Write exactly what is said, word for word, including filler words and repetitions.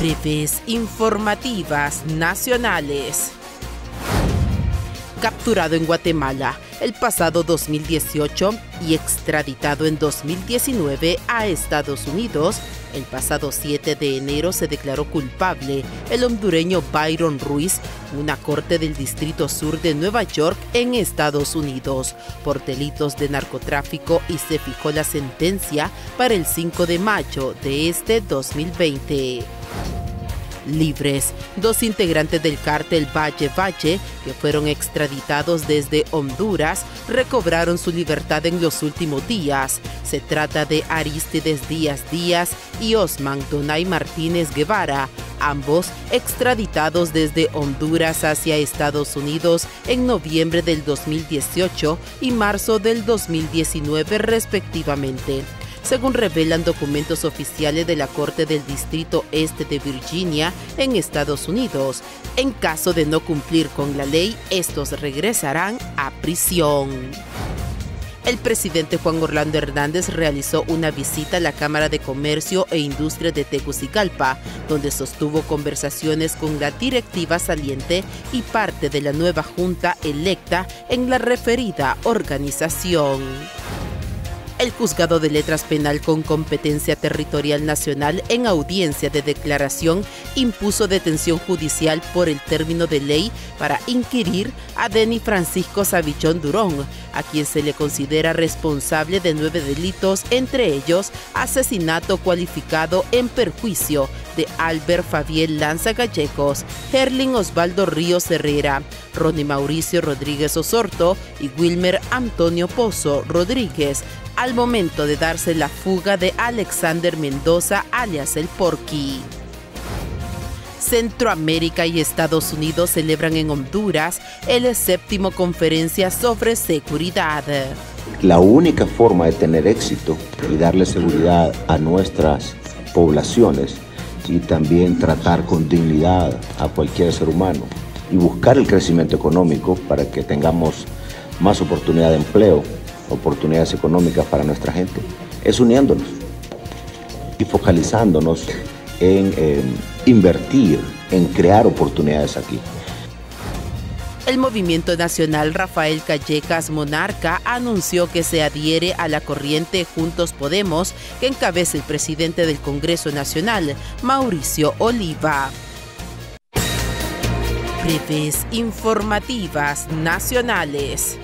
Breves informativas nacionales. Capturado en Guatemala el pasado dos mil dieciocho y extraditado en dos mil diecinueve a Estados Unidos, el pasado siete de enero se declaró culpable el hondureño Byron Ruiz, una corte del Distrito Sur de Nueva York en Estados Unidos, por delitos de narcotráfico y se fijó la sentencia para el cinco de mayo de este dos mil veinte. Libres, dos integrantes del cártel Valle Valle, que fueron extraditados desde Honduras, recobraron su libertad en los últimos días. Se trata de Aristides Díaz Díaz y Osman Donay Martínez Guevara, ambos extraditados desde Honduras hacia Estados Unidos en noviembre del dos mil dieciocho y marzo del dos mil diecinueve respectivamente. Según revelan documentos oficiales de la Corte del Distrito Este de Virginia en Estados Unidos, en caso de no cumplir con la ley, estos regresarán a prisión. El presidente Juan Orlando Hernández realizó una visita a la Cámara de Comercio e Industria de Tegucigalpa, donde sostuvo conversaciones con la directiva saliente y parte de la nueva junta electa en la referida organización. El Juzgado de Letras Penal con competencia territorial nacional, en audiencia de declaración, impuso detención judicial por el término de ley para inquirir a Denis Francisco Savillón Durón, a quien se le considera responsable de nueve delitos, entre ellos asesinato cualificado en perjuicio de Albert Fabiel Lanza Gallegos, Herling Osvaldo Ríos Herrera, Ronnie Mauricio Rodríguez Osorto y Wilmer Antonio Pozo Rodríguez, al momento de darse la fuga de Alexander Mendoza, alias El Porqui. Centroamérica y Estados Unidos celebran en Honduras el séptimo conferencia sobre seguridad. La única forma de tener éxito y darle seguridad a nuestras poblaciones y también tratar con dignidad a cualquier ser humano y buscar el crecimiento económico para que tengamos más oportunidad de empleo, oportunidades económicas para nuestra gente, es uniéndonos y focalizándonos en eh, invertir, en crear oportunidades aquí. El Movimiento Nacional Rafael Callejas Monarca anunció que se adhiere a la corriente Juntos Podemos, que encabeza el presidente del Congreso Nacional, Mauricio Oliva. Breves informativas nacionales.